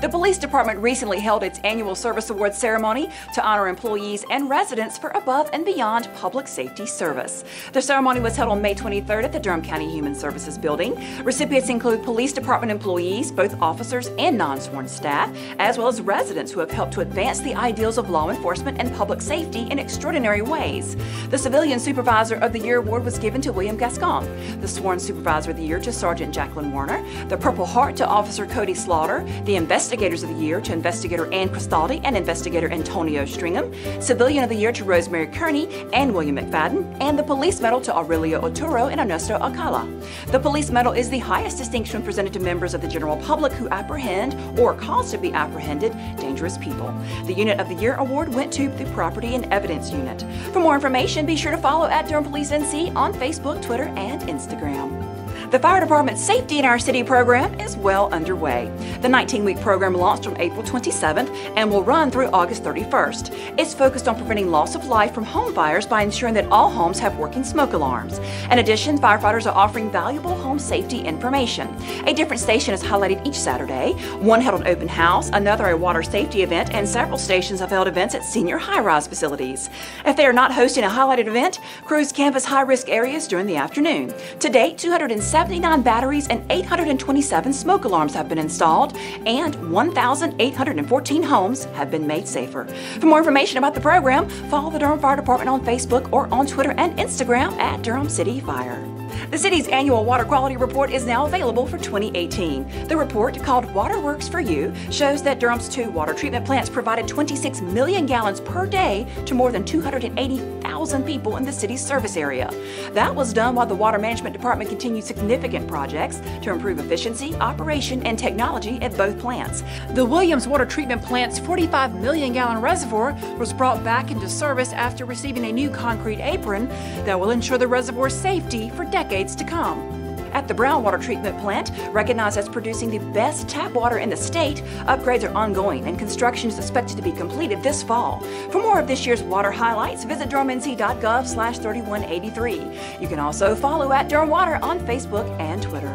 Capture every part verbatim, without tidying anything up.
The police department recently held its annual service award ceremony to honor employees and residents for above and beyond public safety service. The ceremony was held on May twenty-third at the Durham County Human Services Building. Recipients include police department employees, both officers and non-sworn staff, as well as residents who have helped to advance the ideals of law enforcement and public safety in extraordinary ways. The Civilian Supervisor of the Year award was given to William Gascon, the Sworn Supervisor of the Year to Sergeant Jacqueline Warner, the Purple Heart to Officer Cody Slaughter, the Investigators of the Year to Investigator Ann Cristaldi and Investigator Antonio Stringham, Civilian of the Year to Rosemary Kearney and William McFadden, and the Police Medal to Aurelio Oturo and Ernesto Acala. The Police Medal is the highest distinction presented to members of the general public who apprehend or cause to be apprehended dangerous people. The Unit of the Year award went to the Property and Evidence Unit. For more information, be sure to follow at Durham Police N C on Facebook, Twitter, and Instagram. The Fire Department's Safety in Our City program is well underway. The nineteen-week program launched on April twenty-seventh and will run through August thirty-first. It's focused on preventing loss of life from home fires by ensuring that all homes have working smoke alarms. In addition, firefighters are offering valuable home safety information. A different station is highlighted each Saturday. One held an open house, another a water safety event, and several stations have held events at senior high-rise facilities. If they are not hosting a highlighted event, crews canvass high-risk areas during the afternoon. To date, two hundred seventy-nine batteries and eight hundred twenty-seven smoke alarms have been installed, and one thousand eight hundred fourteen homes have been made safer. For more information about the program, follow the Durham Fire Department on Facebook or on Twitter and Instagram at Durham City Fire. The city's annual water quality report is now available for twenty eighteen. The report, called Water Works for You, shows that Durham's two water treatment plants provided twenty-six million gallons per day to more than two hundred eighty thousand people in the city's service area. That was done while the Water Management Department continued significant projects to improve efficiency, operation, and technology at both plants. The Williams Water Treatment Plant's forty-five million gallon reservoir was brought back into service after receiving a new concrete apron that will ensure the reservoir's safety for decades. decades to come. At the Brown Water Treatment Plant, recognized as producing the best tap water in the state, upgrades are ongoing and construction is expected to be completed this fall. For more of this year's water highlights, visit durham n c dot gov slash thirty-one eighty-three. You can also follow at Durham Water on Facebook and Twitter.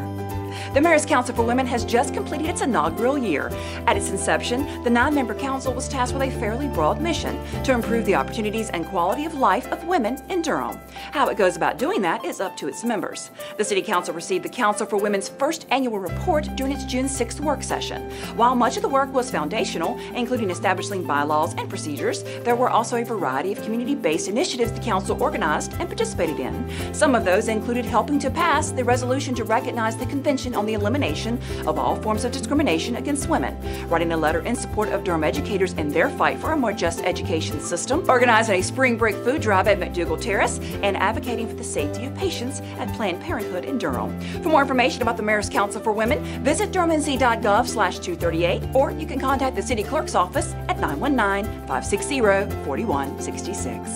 The Mayor's Council for Women has just completed its inaugural year. At its inception, the nine-member council was tasked with a fairly broad mission to improve the opportunities and quality of life of women in Durham. How it goes about doing that is up to its members. The City Council received the Council for Women's first annual report during its June sixth work session. While much of the work was foundational, including establishing bylaws and procedures, there were also a variety of community-based initiatives the council organized and participated in. Some of those included helping to pass the resolution to recognize the Convention on the elimination of all forms of discrimination against women, writing a letter in support of Durham educators in their fight for a more just education system, organizing a spring break food drive at McDougal Terrace, and advocating for the safety of patients at Planned Parenthood in Durham. For more information about the Mayor's Council for Women, visit durham n c dot gov slash two thirty-eight, or you can contact the City Clerk's office at nine one nine, five six zero, four one six six.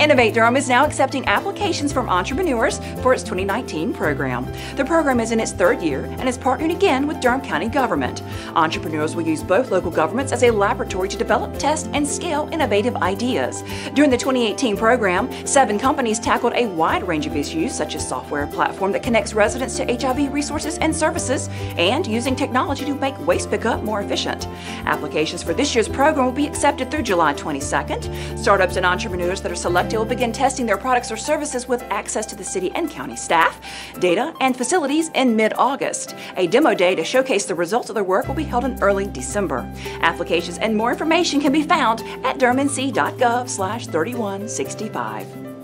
Innovate Durham is now accepting applications from entrepreneurs for its twenty nineteen program. The program is in its third year and is partnering again with Durham County government. Entrepreneurs will use both local governments as a laboratory to develop, test, and scale innovative ideas. During the twenty eighteen program, seven companies tackled a wide range of issues, such as software platform that connects residents to H I V resources and services, and using technology to make waste pickup more efficient. Applications for this year's program will be accepted through July twenty-second. Startups and entrepreneurs that are selected will begin testing their products or services with access to the city and county staff, data, and facilities in mid-August. A demo day to showcase the results of their work will be held in early December. Applications and more information can be found at durham n c dot gov slash thirty-one sixty-five.